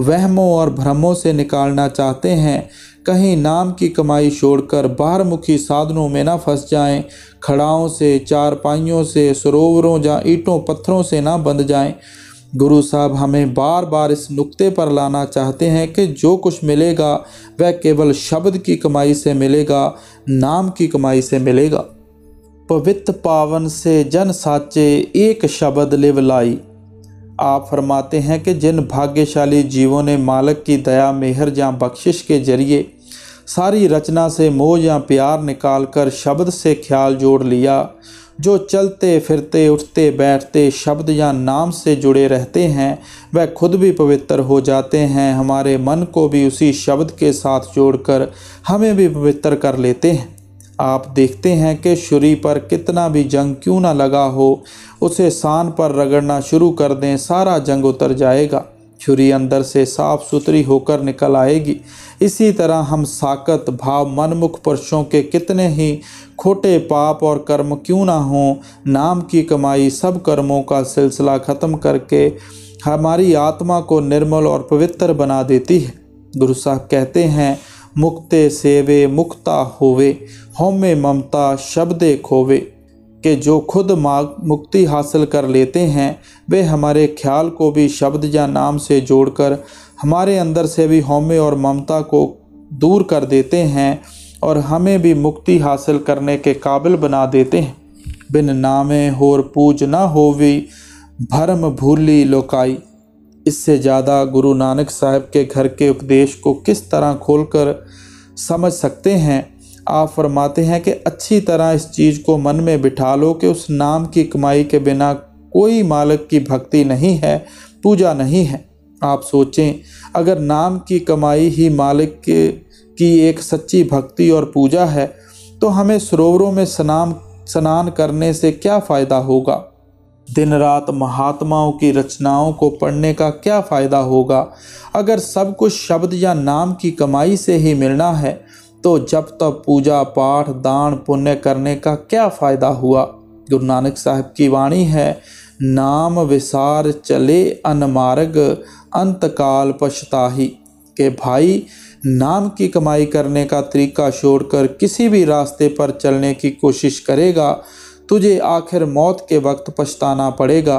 वहमों और भ्रमों से निकालना चाहते हैं। कहीं नाम की कमाई छोड़कर बाहरमुखी साधनों में ना फंस जाएं, खड़ाओं से, चारपाइयों से, सरोवरों या ईंटों पत्थरों से ना बंध जाएं। गुरु साहब हमें बार बार इस नुक्ते पर लाना चाहते हैं कि जो कुछ मिलेगा वह केवल शब्द की कमाई से मिलेगा, नाम की कमाई से मिलेगा। पवित्र पावन से जन साचे, एक शब्द लिव लाई। आप फरमाते हैं कि जिन भाग्यशाली जीवों ने मालिक की दया मेहर या बख्शिश के जरिए सारी रचना से मोह या प्यार निकाल कर शब्द से ख्याल जोड़ लिया, जो चलते फिरते उठते बैठते शब्द या नाम से जुड़े रहते हैं, वह खुद भी पवित्र हो जाते हैं। हमारे मन को भी उसी शब्द के साथ जोड़कर हमें भी पवित्र कर लेते हैं। आप देखते हैं कि छुरी पर कितना भी जंग क्यों ना लगा हो, उसे सान पर रगड़ना शुरू कर दें, सारा जंग उतर जाएगा। छुरी अंदर से साफ सुथरी होकर निकल आएगी। इसी तरह हम साकत भाव मनमुख पुरुषों के कितने ही खोटे पाप और कर्म क्यों ना हों, नाम की कमाई सब कर्मों का सिलसिला ख़त्म करके हमारी आत्मा को निर्मल और पवित्र बना देती है। गुरु साहब कहते हैं, मुक्ते सेवे मुक्ता होवे होमे ममता शब्दे खोवे, के जो खुद मुक्ति हासिल कर लेते हैं वे हमारे ख्याल को भी शब्द या नाम से जोड़कर हमारे अंदर से भी होमे और ममता को दूर कर देते हैं और हमें भी मुक्ति हासिल करने के काबिल बना देते हैं। बिन नामे होर पूज ना होवी भरम भूली लोकाई। इससे ज़्यादा गुरु नानक साहब के घर के उपदेश को किस तरह खोलकर समझ सकते हैं। आप फरमाते हैं कि अच्छी तरह इस चीज़ को मन में बिठा लो कि उस नाम की कमाई के बिना कोई मालिक की भक्ति नहीं है, पूजा नहीं है। आप सोचें, अगर नाम की कमाई ही मालिक की एक सच्ची भक्ति और पूजा है तो हमें सरोवरों में स्नान करने से क्या फ़ायदा होगा, दिन रात महात्माओं की रचनाओं को पढ़ने का क्या फ़ायदा होगा। अगर सब कुछ शब्द या नाम की कमाई से ही मिलना है तो जब तक पूजा पाठ दान पुण्य करने का क्या फ़ायदा हुआ। गुरु नानक साहब की वाणी है, नाम विसार चले अनमार्ग अंतकाल पछताही। के भाई, नाम की कमाई करने का तरीका छोड़कर किसी भी रास्ते पर चलने की कोशिश करेगा, तुझे आखिर मौत के वक्त पछताना पड़ेगा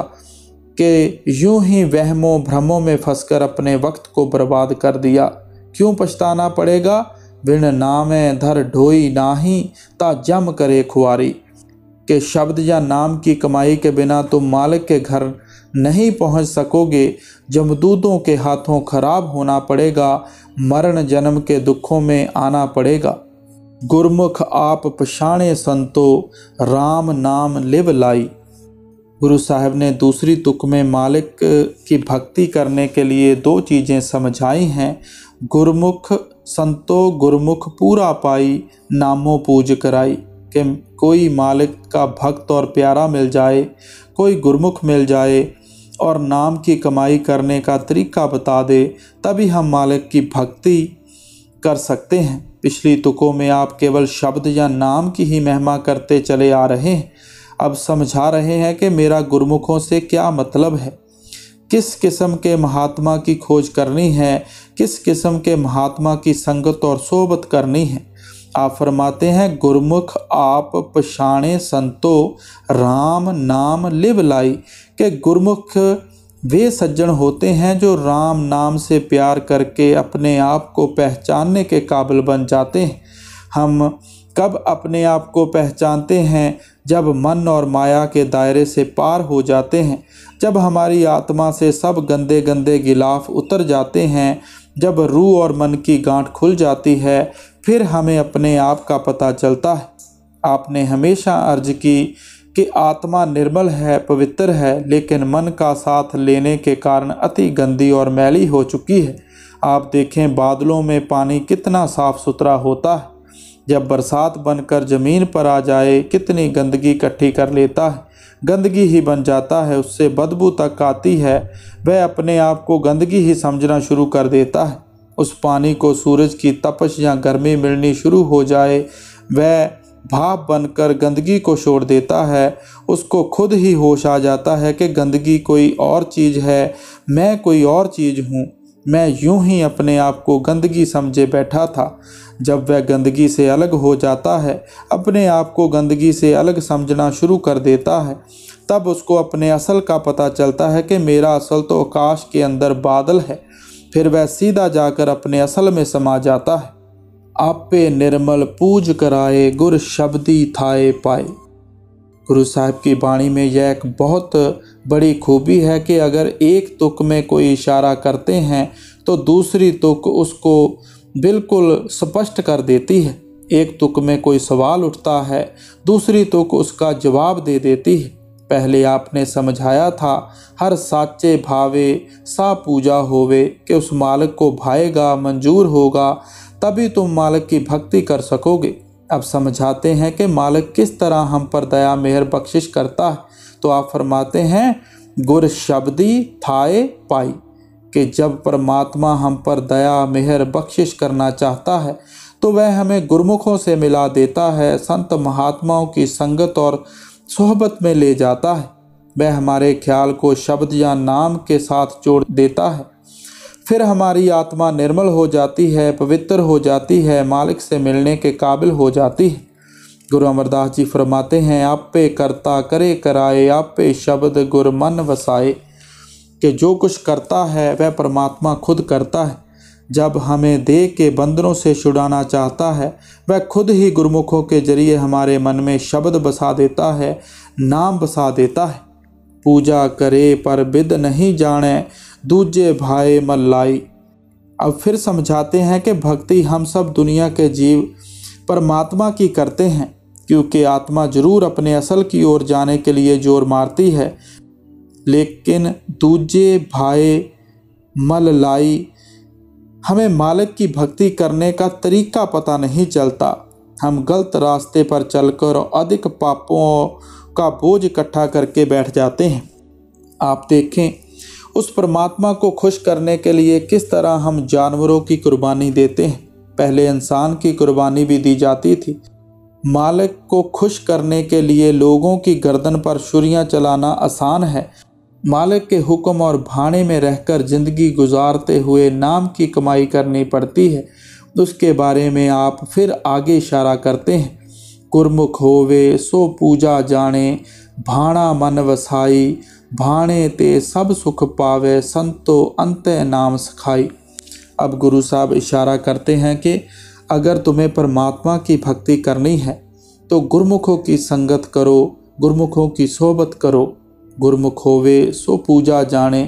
कि यूं ही वहमों भ्रमों में फंसकर अपने वक्त को बर्बाद कर दिया। क्यों पछताना पड़ेगा? बिन नामे धर ढोई नाही ता जम करे खुआरी। के शब्द या नाम की कमाई के बिना तुम मालिक के घर नहीं पहुंच सकोगे, जमदूतों के हाथों खराब होना पड़ेगा, मरण जन्म के दुखों में आना पड़ेगा। गुरमुख आप पछाणे संतो राम नाम लिव लाई। गुरु साहब ने दूसरी तुक में मालिक की भक्ति करने के लिए दो चीज़ें समझाई हैं। गुरमुख संतो गुरमुख पूरा पाई नामों पूज कराई। कि कोई मालिक का भक्त और प्यारा मिल जाए, कोई गुरमुख मिल जाए और नाम की कमाई करने का तरीका बता दे, तभी हम मालिक की भक्ति कर सकते हैं। पिछली तुकों में आप केवल शब्द या नाम की ही महिमा करते चले आ रहे हैं। अब समझा रहे हैं कि मेरा गुरमुखों से क्या मतलब है, किस किस्म के महात्मा की खोज करनी है, किस किस्म के महात्मा की संगत और सोबत करनी है। आप फरमाते हैं, गुरमुख आप पछाणे संतो राम नाम लिव लाई। के गुरमुख वे सज्जन होते हैं जो राम नाम से प्यार करके अपने आप को पहचानने के काबिल बन जाते हैं। हम कब अपने आप को पहचानते हैं? जब मन और माया के दायरे से पार हो जाते हैं, जब हमारी आत्मा से सब गंदे गंदे गिलाफ उतर जाते हैं, जब रूह और मन की गांठ खुल जाती है, फिर हमें अपने आप का पता चलता है। आपने हमेशा अर्ज की कि आत्मा निर्मल है, पवित्र है, लेकिन मन का साथ लेने के कारण अति गंदी और मैली हो चुकी है। आप देखें, बादलों में पानी कितना साफ़ सुथरा होता है, जब बरसात बनकर ज़मीन पर आ जाए कितनी गंदगी इकट्ठी कर लेता है, गंदगी ही बन जाता है, उससे बदबू तक आती है। वह अपने आप को गंदगी ही समझना शुरू कर देता है। उस पानी को सूरज की तपश या गर्मी मिलनी शुरू हो जाए, वह भाप बनकर गंदगी को छोड़ देता है। उसको खुद ही होश आ जाता है कि गंदगी कोई और चीज़ है, मैं कोई और चीज़ हूँ, मैं यूं ही अपने आप को गंदगी समझे बैठा था। जब वह गंदगी से अलग हो जाता है, अपने आप को गंदगी से अलग समझना शुरू कर देता है, तब उसको अपने असल का पता चलता है कि मेरा असल तो आकाश के अंदर बादल है। फिर वह सीधा जाकर अपने असल में समा जाता है। आपे निर्मल पूज कराए गुर शब्दी थाए पाए। गुरु साहब की वाणी में यह एक बहुत बड़ी खूबी है कि अगर एक तुक में कोई इशारा करते हैं तो दूसरी तुक उसको बिल्कुल स्पष्ट कर देती है। एक तुक में कोई सवाल उठता है, दूसरी तुक उसका जवाब दे देती है। पहले आपने समझाया था, हर साचे भावे सा पूजा होवे, कि उस मालिक को भाएगा, मंजूर होगा, तभी तुम मालिक की भक्ति कर सकोगे। अब समझाते हैं कि मालिक किस तरह हम पर दया मेहर बख्शिश करता है। तो आप फरमाते हैं, गुर शब्दी थाए पाई, कि जब परमात्मा हम पर दया मेहर बख्शिश करना चाहता है तो वह हमें गुरमुखों से मिला देता है, संत महात्माओं की संगत और सोहबत में ले जाता है। वह हमारे ख्याल को शब्द या नाम के साथ जोड़ देता है, फिर हमारी आत्मा निर्मल हो जाती है, पवित्र हो जाती है, मालिक से मिलने के काबिल हो जाती है। गुरु अमरदास जी फरमाते हैं, आपे करता करे कराए, आपे शब्द गुर मन वसाए, कि जो कुछ करता है वह परमात्मा खुद करता है। जब हमें देह के बंधनों से छुड़ाना चाहता है, वह खुद ही गुरमुखों के जरिए हमारे मन में शब्द बसा देता है, नाम बसा देता है। पूजा करे पर बिद नहीं जाने, दूजे भाए मल्लाई। अब फिर समझाते हैं कि भक्ति हम सब दुनिया के जीव परमात्मा की करते हैं, क्योंकि आत्मा जरूर अपने असल की ओर जाने के लिए जोर मारती है, लेकिन दूजे भाए मल्लाई, हमें मालिक की भक्ति करने का तरीका पता नहीं चलता। हम गलत रास्ते पर चलकर अधिक पापों का बोझ इकट्ठा करके बैठ जाते हैं। आप देखें, उस परमात्मा को खुश करने के लिए किस तरह हम जानवरों की कुर्बानी देते हैं। पहले इंसान की कुर्बानी भी दी जाती थी। मालिक को खुश करने के लिए लोगों की गर्दन पर छुरियां चलाना आसान है। मालिक के हुक्म और भाने में रहकर ज़िंदगी गुजारते हुए नाम की कमाई करनी पड़ती है। उसके बारे में आप फिर आगे इशारा करते हैं, गुरमुख होवे सो पूजा जाने, भाना मन वसाई, भाने ते सब सुख पावे, संतो अंत नाम सखाई। अब गुरु साहब इशारा करते हैं कि अगर तुम्हें परमात्मा की भक्ति करनी है तो गुरमुखों की संगत करो, गुरमुखों की सोबत करो। गुरमुख होवे सो पूजा जाने,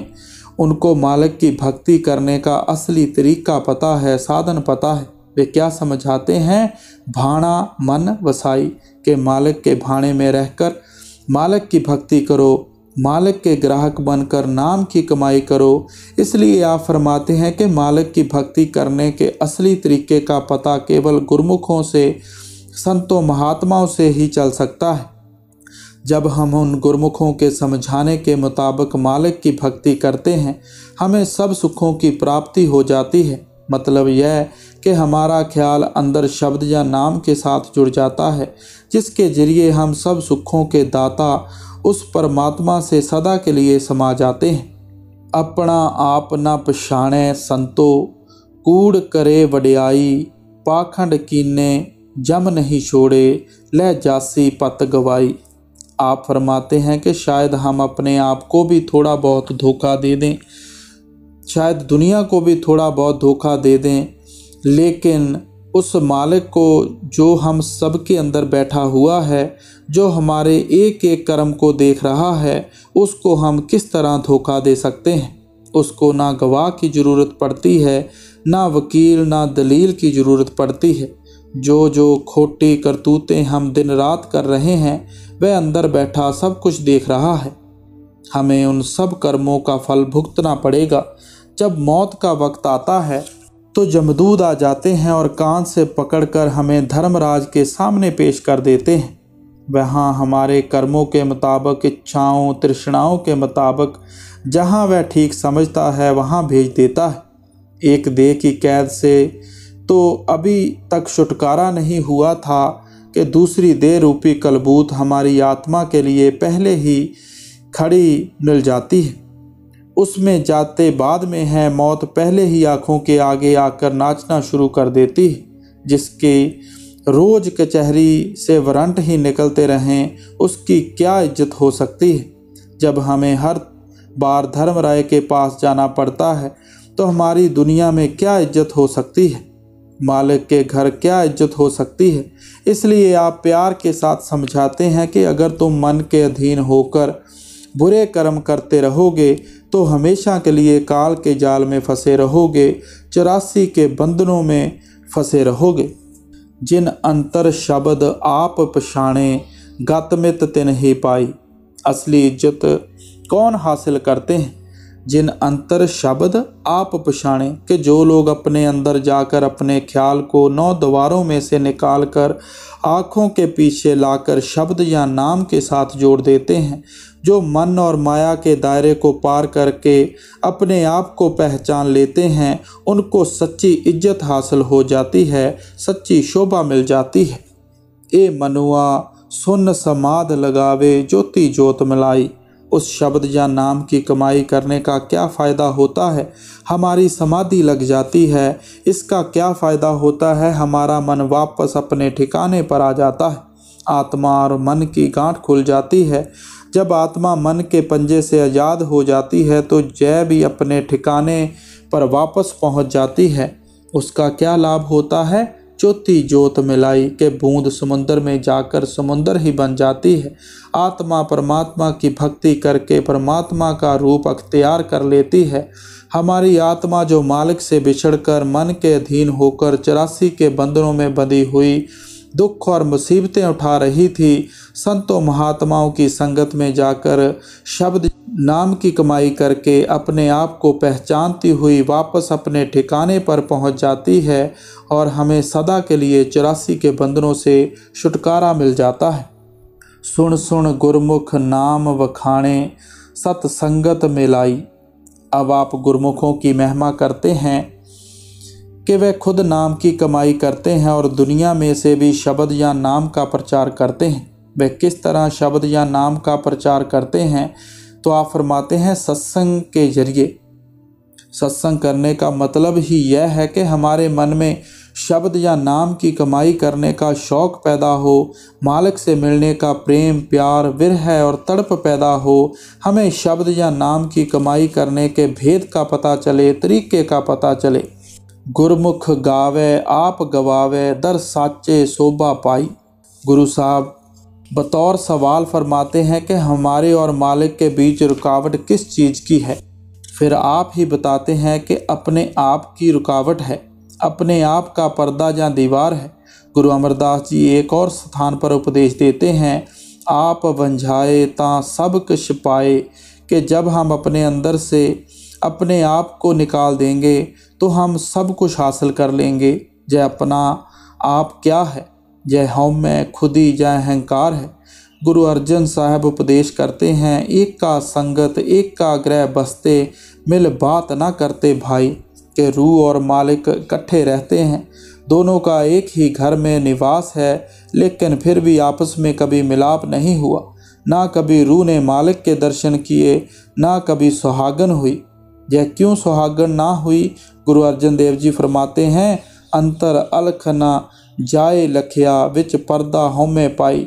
उनको मालिक की भक्ति करने का असली तरीका पता है, साधन पता है। वे क्या समझाते हैं, भाना मन वसाई, के मालिक के भाने में रहकर मालिक की भक्ति करो, मालिक के ग्राहक बनकर नाम की कमाई करो। इसलिए आप फरमाते हैं कि मालिक की भक्ति करने के असली तरीके का पता केवल गुरमुखों से, संतों महात्माओं से ही चल सकता है। जब हम उन गुरमुखों के समझाने के मुताबिक मालिक की भक्ति करते हैं, हमें सब सुखों की प्राप्ति हो जाती है। मतलब यह कि हमारा ख्याल अंदर शब्द या नाम के साथ जुड़ जाता है, जिसके जरिए हम सब सुखों के दाता उस परमात्मा से सदा के लिए समा जाते हैं। अपना आप न पछाणे संतो, कूड़ करे वड्याई, पाखंड कीने जम नहीं छोड़े, लह जासी पत गवाई। आप फरमाते हैं कि शायद हम अपने आप को भी थोड़ा बहुत धोखा दे दें, शायद दुनिया को भी थोड़ा बहुत धोखा दे दें, लेकिन उस मालिक को जो हम सब के अंदर बैठा हुआ है, जो हमारे एक एक कर्म को देख रहा है, उसको हम किस तरह धोखा दे सकते हैं। उसको ना गवाह की ज़रूरत पड़ती है, ना वकील, ना दलील की ज़रूरत पड़ती है। जो जो खोटी करतूतें हम दिन रात कर रहे हैं, वह अंदर बैठा सब कुछ देख रहा है। हमें उन सब कर्मों का फल भुगतना पड़ेगा। जब मौत का वक्त आता है तो जमदूद आ जाते हैं और कान से पकड़कर हमें धर्मराज के सामने पेश कर देते हैं। वहाँ हमारे कर्मों के मुताबिक, इच्छाओं तृष्णाओं के मुताबिक, जहाँ वह ठीक समझता है वहाँ भेज देता है। एक देह की कैद से तो अभी तक छुटकारा नहीं हुआ था कि दूसरी देह रूपी कलबूत हमारी आत्मा के लिए पहले ही खड़ी मिल जाती है। उसमें जाते बाद में है, मौत पहले ही आँखों के आगे आकर नाचना शुरू कर देती है। जिसके रोज़ कचहरी से वारंट ही निकलते रहें, उसकी क्या इज्जत हो सकती है। जब हमें हर बार धर्मराय के पास जाना पड़ता है तो हमारी दुनिया में क्या इज्जत हो सकती है। मालिक के घर क्या इज्जत हो सकती है। इसलिए आप प्यार के साथ समझाते हैं कि अगर तुम मन के अधीन होकर बुरे कर्म करते रहोगे तो हमेशा के लिए काल के जाल में फंसे रहोगे, 84 के बंधनों में फंसे रहोगे। जिन अंतर शब्द आप पछाणे, गतमित तिन ही पाई। असली इज्जत कौन हासिल करते हैं? जिन अंतर शब्द आप पछाणे, कि जो लोग अपने अंदर जाकर अपने ख्याल को 9 दीवारों में से निकालकर आँखों के पीछे लाकर शब्द या नाम के साथ जोड़ देते हैं, जो मन और माया के दायरे को पार करके अपने आप को पहचान लेते हैं, उनको सच्ची इज्जत हासिल हो जाती है, सच्ची शोभा मिल जाती है। ए मनुआ सुन समाध लगावे, ज्योति ज्योत मिलाई। उस शब्द या नाम की कमाई करने का क्या फ़ायदा होता है? हमारी समाधि लग जाती है, इसका क्या फ़ायदा होता है? हमारा मन वापस अपने ठिकाने पर आ जाता है, आत्मा और मन की गांठ खुल जाती है। जब आत्मा मन के पंजे से आज़ाद हो जाती है तो जय भी अपने ठिकाने पर वापस पहुंच जाती है। उसका क्या लाभ होता है? ज्योति ज्योत मिलाई, के बूंद समुंदर में जाकर समुंदर ही बन जाती है। आत्मा परमात्मा की भक्ति करके परमात्मा का रूप अख्तियार कर लेती है। हमारी आत्मा जो मालिक से बिछड़कर मन के अधीन होकर 84 के बंधनों में बंधी हुई दुख और मुसीबतें उठा रही थी, संतों महात्माओं की संगत में जाकर शब्द नाम की कमाई करके अपने आप को पहचानती हुई वापस अपने ठिकाने पर पहुंच जाती है और हमें सदा के लिए 84 के बंधनों से छुटकारा मिल जाता है। सुन सुन गुरमुख नाम वखाणे, सत्संगत मिलाई। अब आप गुरमुखों की महिमा करते हैं कि वे खुद नाम की कमाई करते हैं और दुनिया में से भी शब्द या नाम का प्रचार करते हैं। वे किस तरह शब्द या नाम का प्रचार करते हैं? तो आप फरमाते हैं सत्संग के जरिए। सत्संग करने का मतलब ही यह है कि हमारे मन में शब्द या नाम की कमाई करने का शौक़ पैदा हो, मालिक से मिलने का प्रेम प्यार विरह और तड़प पैदा हो, हमें शब्द या नाम की कमाई करने के भेद का पता चले, तरीके का पता चले। गुरमुख गावे आप गवावे, दर साचे शोभा पाई। गुरु साहब बतौर सवाल फरमाते हैं कि हमारे और मालिक के बीच रुकावट किस चीज़ की है? फिर आप ही बताते हैं कि अपने आप की रुकावट है, अपने आप का पर्दा या दीवार है। गुरु अमरदास जी एक और स्थान पर उपदेश देते हैं, आप बंझाए ता सब कुछ पाए, कि जब हम अपने अंदर से अपने आप को निकाल देंगे तो हम सब कुछ हासिल कर लेंगे। जय अपना आप क्या है, जय हम में खुदी जय अहंकार है। गुरु अर्जन साहब उपदेश करते हैं, एक का संगत एक का ग्रह बसते, मिल बात ना करते भाई। के रूह और मालिक इकट्ठे रहते हैं, दोनों का एक ही घर में निवास है, लेकिन फिर भी आपस में कभी मिलाप नहीं हुआ। ना कभी रूह ने मालिक के दर्शन किए, ना कभी सुहागन हुई। यह क्यों सुहागन ना हुई? गुरु अर्जन देव जी फरमाते हैं, अंतर अलख ना जाए लखिया, विच पर्दा हमें पाई।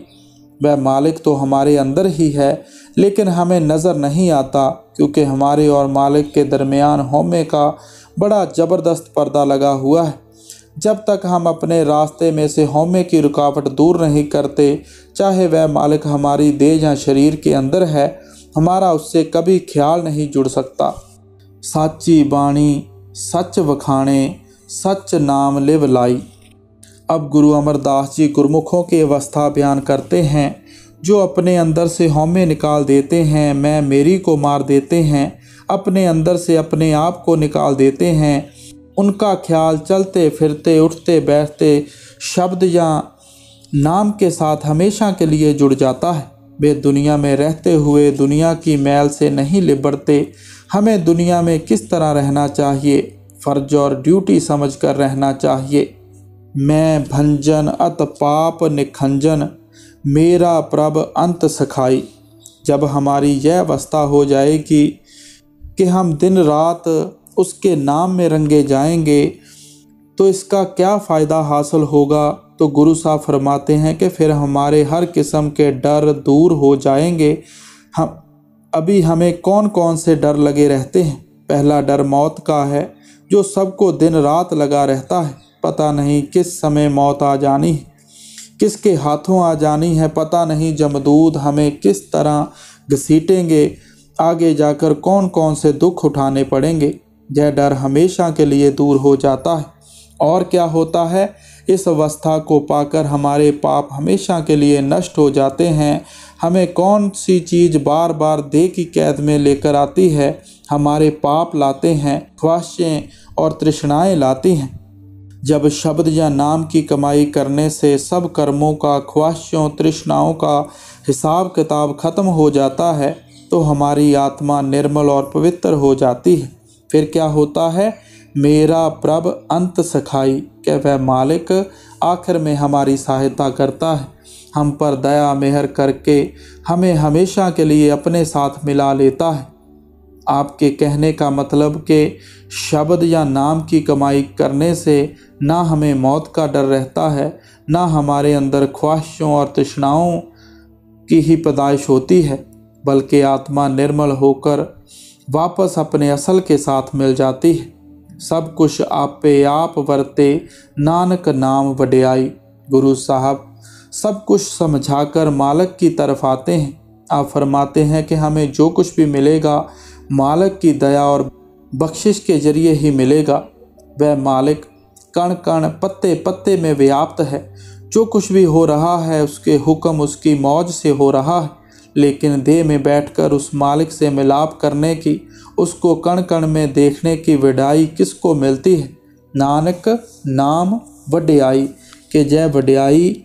वह मालिक तो हमारे अंदर ही है, लेकिन हमें नज़र नहीं आता, क्योंकि हमारे और मालिक के दरमियान हमें का बड़ा ज़बरदस्त पर्दा लगा हुआ है। जब तक हम अपने रास्ते में से हमें की रुकावट दूर नहीं करते, चाहे वह मालिक हमारी देह या शरीर के अंदर है, हमारा उससे कभी ख्याल नहीं जुड़ सकता। साची बाणी सच वखाणे, सच नाम लिव लाई। अब गुरु अमरदास जी गुरमुखों की अवस्था बयान करते हैं, जो अपने अंदर से हमें निकाल देते हैं, मैं मेरी को मार देते हैं, अपने अंदर से अपने आप को निकाल देते हैं। उनका ख्याल चलते फिरते उठते बैठते शब्द या नाम के साथ हमेशा के लिए जुड़ जाता है। वे दुनिया में रहते हुए दुनिया की मैल से नहीं लिबड़ते। हमें दुनिया में किस तरह रहना चाहिए? फ़र्ज और ड्यूटी समझकर रहना चाहिए। मैं भंजन अत पाप निखंजन, मेरा प्रभ अंत सखाई। जब हमारी यह अवस्था हो जाएगी कि हम दिन रात उसके नाम में रंगे जाएंगे, तो इसका क्या फ़ायदा हासिल होगा? तो गुरु साहब फरमाते हैं कि फिर हमारे हर किस्म के डर दूर हो जाएंगे। हम अभी हमें कौन कौन से डर लगे रहते हैं? पहला डर मौत का है, जो सबको दिन रात लगा रहता है। पता नहीं किस समय मौत आ जानी, किसके हाथों आ जानी है, पता नहीं जमदूत हमें किस तरह घसीटेंगे, आगे जाकर कौन कौन से दुख उठाने पड़ेंगे। यह डर हमेशा के लिए दूर हो जाता है। और क्या होता है, इस अवस्था को पाकर हमारे पाप हमेशा के लिए नष्ट हो जाते हैं। हमें कौन सी चीज़ बार बार देह की कैद में लेकर आती है, हमारे पाप लाते हैं, ख्वाहिशें और तृष्णाएँ लाती हैं। जब शब्द या नाम की कमाई करने से सब कर्मों का, ख्वाहिशों, तृष्णाओं का हिसाब किताब खत्म हो जाता है तो हमारी आत्मा निर्मल और पवित्र हो जाती है। फिर क्या होता है, मेरा प्रभु अंत सखाई, क्या वह मालिक आखिर में हमारी सहायता करता है। हम पर दया मेहर करके हमें हमेशा के लिए अपने साथ मिला लेता है। आपके कहने का मतलब के शब्द या नाम की कमाई करने से ना हमें मौत का डर रहता है, ना हमारे अंदर ख्वाहिशों और तृष्णाओं की ही पैदाइश होती है, बल्कि आत्मा निर्मल होकर वापस अपने असल के साथ मिल जाती है। सब कुछ आपे आप वरते नानक नाम वड्याई। गुरु साहब सब कुछ समझाकर मालिक की तरफ आते हैं। आप फरमाते हैं कि हमें जो कुछ भी मिलेगा मालिक की दया और बख्शिश के जरिए ही मिलेगा। वह मालिक कण कण, पत्ते पत्ते में व्याप्त है। जो कुछ भी हो रहा है उसके हुक्म, उसकी मौज से हो रहा है, लेकिन देह में बैठकर उस मालिक से मिलाप करने की, उसको कण कण में देखने की वड्याई किसको मिलती है? नानक नाम वड्याई के जय वड्याई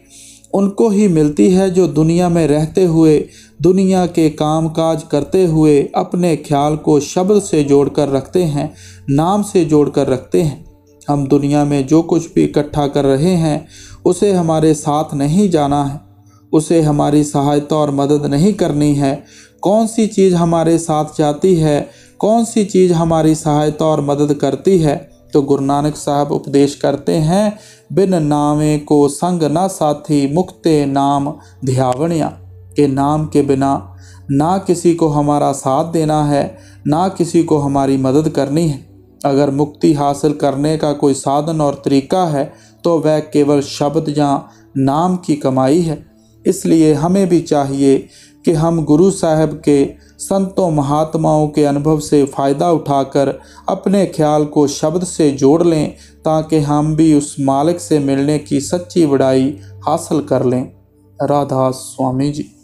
उनको ही मिलती है जो दुनिया में रहते हुए, दुनिया के काम काज करते हुए अपने ख्याल को शब्द से जोड़कर रखते हैं, नाम से जोड़कर रखते हैं। हम दुनिया में जो कुछ भी इकट्ठा कर रहे हैं उसे हमारे साथ नहीं जाना है, उसे हमारी सहायता और मदद नहीं करनी है। कौन सी चीज़ हमारे साथ जाती है, कौन सी चीज़ हमारी सहायता और मदद करती है, तो गुरु नानक साहब उपदेश करते हैं, बिन नामे को संग ना साथी मुक्ते नाम ध्यावणिया के नाम के बिना ना किसी को हमारा साथ देना है, ना किसी को हमारी मदद करनी है। अगर मुक्ति हासिल करने का कोई साधन और तरीका है तो वह केवल शब्द या नाम की कमाई है। इसलिए हमें भी चाहिए कि हम गुरु साहब के, संतों महात्माओं के अनुभव से फ़ायदा उठाकर अपने ख्याल को शब्द से जोड़ लें, ताकि हम भी उस मालिक से मिलने की सच्ची वड्याई हासिल कर लें। राधा स्वामी जी।